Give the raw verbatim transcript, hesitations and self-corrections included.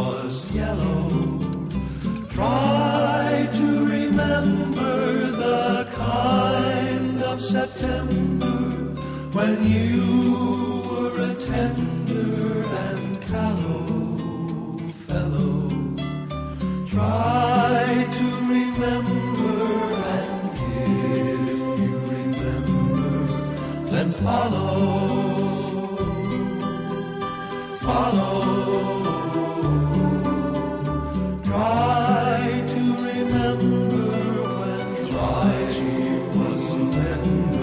was yellow. Try to remember the kind of September when you were a tender and callow fellow. Try to remember, and if you remember, then follow, follow. Try to remember when life was surrender.